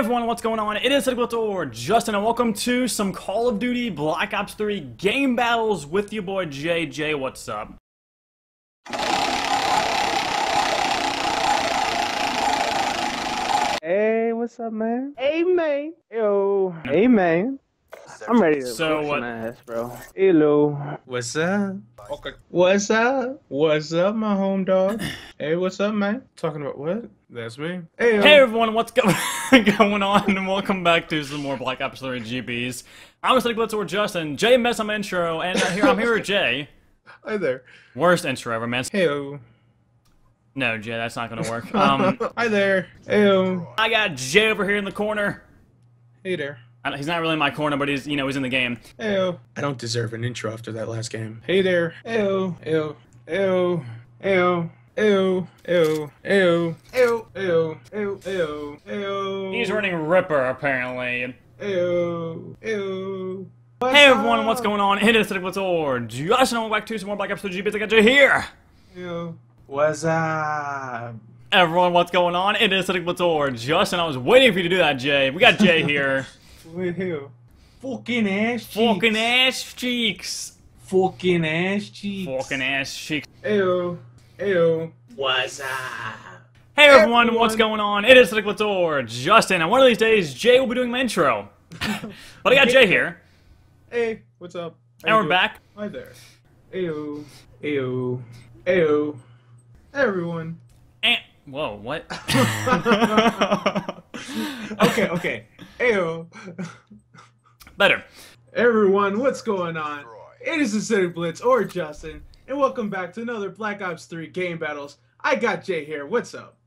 everyone, what's going on? It is AcidicBlitz or Justin, and welcome to some Call of Duty Black Ops 3 Game Battles with your boy Jay. Jay, what's up? Hey, what's up, man? Hey, man. Yo. Hey, man. I'm ready to push my ass, bro. Hello. What's up? Okay. What's up? What's up, my home dog? Hey, what's up, man? Talking about what? That's me. Hey, everyone, what's going on? And welcome back to some more Black Ops 3 GBs. I'm AcidicBlitz or Justin. Jay messed up my intro, and I'm here with Jay. Hi there. Worst intro ever, man. Hey-o. No, Jay, that's not gonna work. Hi there. Hey-o. I got Jay over here in the corner. Hey there. He's not really in my corner, but he's, you know, he's in the game. Ew. I don't deserve an intro after that last game. Hey there. Ew. Ew. Ew. Ew. Ew. Ew. Ew. Ew. Ew. Ew. Ew. Ew. He's running Ripper, apparently. Ew. Ew. Hey, everyone, what's going on? It is AcidicBlitz or Justin, and we're back to some more Black Ops 3 GBs. I got you here. Ew. What's up? Everyone, what's going on? It is AcidicBlitz or Justin. I was waiting for you to do that, Jay. We got Jay here. With who? Fucking ass cheeks. Fucking ass cheeks. Fucking ass cheeks. Fucking ass cheeks. Ew. Ew. What's up? Hey everyone, what's going on? It is AcidicBlitz or Justin, and one of these days Jay will be doing my intro. But I got Jay here. Hey, what's up? And we're back. Hi there. Ew. Ew. Ew. Everyone. And whoa, what? Okay, okay. Ayo. Better. Everyone, what's going on? It is AcidicBlitz or Justin, and welcome back to another Black Ops 3 Game Battles. I got Jay here. What's up?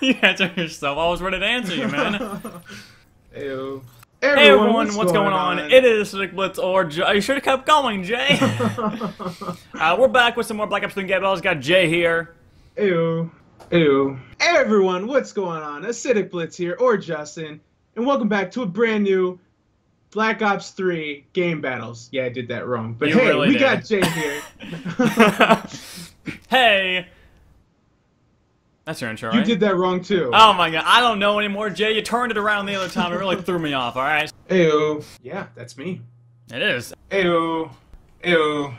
You answered yourself. I was ready to answer you, man. Ayo. Hey everyone, what's going on? It is AcidicBlitz or Jay. You should have kept going, Jay. We're back with some more Black Ops 3 Game Battles. Got Jay here. Ayo. Ayo. Hey everyone, what's going on? AcidicBlitz here or Justin. And welcome back to a brand new Black Ops 3 Game Battles. Yeah, I did that wrong. But you hey, really we did. Got Jay here. Hey. That's your intro, right? You did that wrong, too. Oh, my God. I don't know anymore, Jay. You turned it around the other time. It really threw me off, all right? Ayo. Yeah, that's me. It is. Ayo. Ayo.